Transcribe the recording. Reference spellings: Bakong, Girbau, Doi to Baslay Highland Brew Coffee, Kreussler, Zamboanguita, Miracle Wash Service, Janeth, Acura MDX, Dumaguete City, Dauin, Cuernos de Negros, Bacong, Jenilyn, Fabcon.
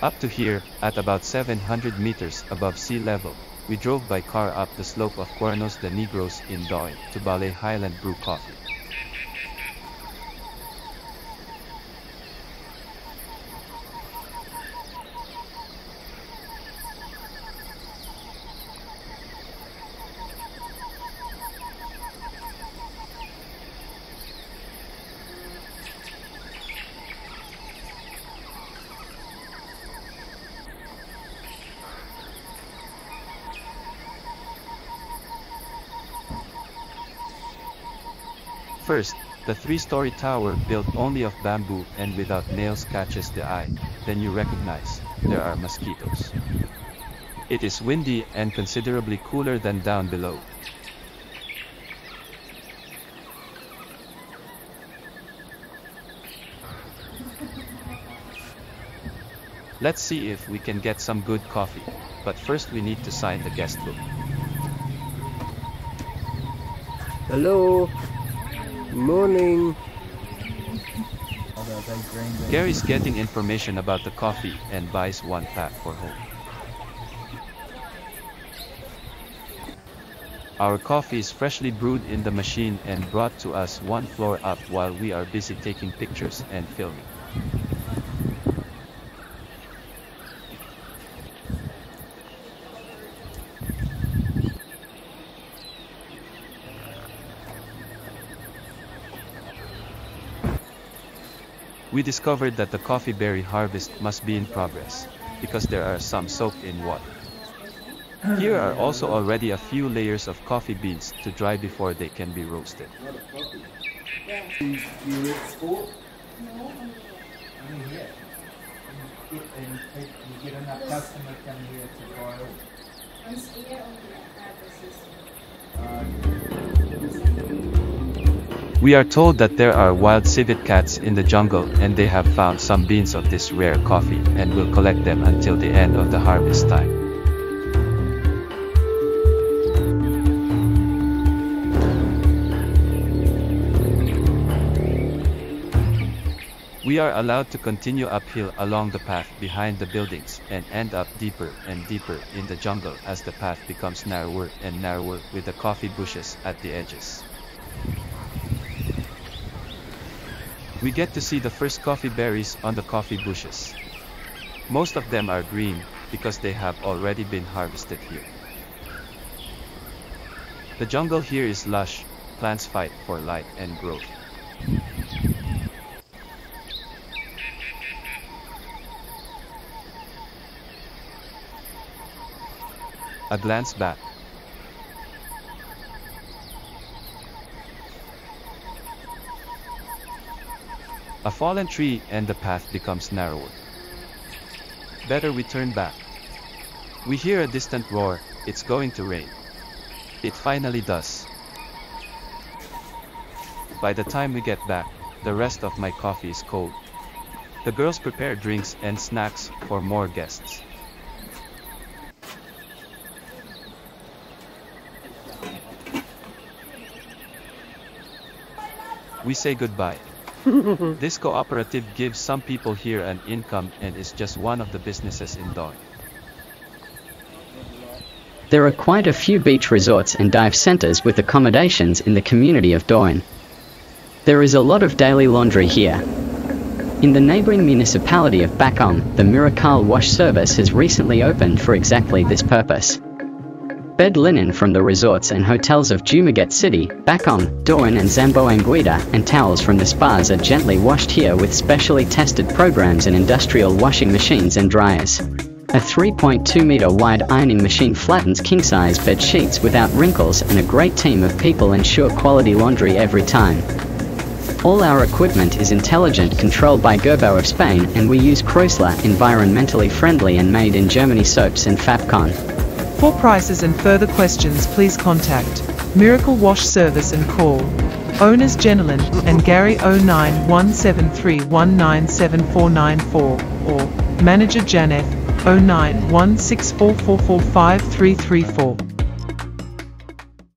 Up to here, at about 700 meters above sea level, we drove by car up the slope of Cuernos de Negros in Doi to Baslay Highland Brew Coffee. First, the three-story tower built only of bamboo and without nails catches the eye, then you recognize, there are mosquitoes. It is windy and considerably cooler than down below. Let's see if we can get some good coffee, but first we need to sign the guest book. Hello. Morning. Gary's getting information about the coffee and buys one pack for home. Our coffee is freshly brewed in the machine and brought to us one floor up while we are busy taking pictures and filming. We discovered that the coffee berry harvest must be in progress, because there are some soaked in water. Here are also already a few layers of coffee beans to dry before they can be roasted. We are told that there are wild civet cats in the jungle and they have found some beans of this rare coffee and will collect them until the end of the harvest time. We are allowed to continue uphill along the path behind the buildings and end up deeper and deeper in the jungle as the path becomes narrower and narrower with the coffee bushes at the edges. We get to see the first coffee berries on the coffee bushes. Most of them are green, because they have already been harvested here. The jungle here is lush, plants fight for light and growth. A glance back. A fallen tree and the path becomes narrower. Better we turn back. We hear a distant roar, it's going to rain. It finally does. By the time we get back, the rest of my coffee is cold. The girls prepare drinks and snacks for more guests. We say goodbye. This cooperative gives some people here an income and is just one of the businesses in Dauin. There are quite a few beach resorts and dive centers with accommodations in the community of Dauin. There is a lot of daily laundry here. In the neighboring municipality of Bacong, the Miracle Wash Service has recently opened for exactly this purpose. Bed linen from the resorts and hotels of Dumaguete City, Bakong, Dauin and Zamboanguita, and towels from the spas are gently washed here with specially tested programs and industrial washing machines and dryers. A 3.2-meter wide ironing machine flattens king-size bed sheets without wrinkles, and a great team of people ensure quality laundry every time. All our equipment is intelligent, controlled by Girbau of Spain, and we use Kreussler, environmentally friendly and made in Germany soaps and Fabcon. For prices and further questions, please contact Miracle Wash Service and call owners Jenilyn and Gary 09173197494 or manager Janeth 09164445334.